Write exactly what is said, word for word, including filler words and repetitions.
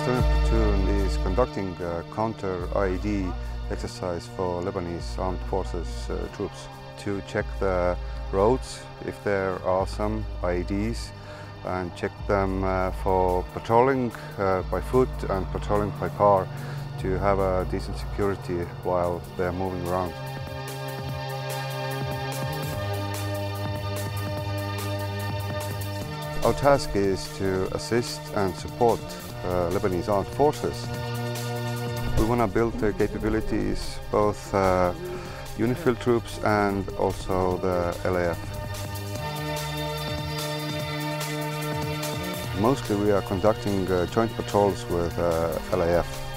Estonian Platoon is conducting a counter I E D exercise for Lebanese Armed Forces uh, troops to check the roads if there are some I E Ds and check them uh, for patrolling uh, by foot and patrolling by car to have a decent security while they're moving around. Our task is to assist and support uh, Lebanese armed forces. We want to build their capabilities, both uh, UNIFIL troops and also the L A F. Mostly we are conducting uh, joint patrols with uh, L A F.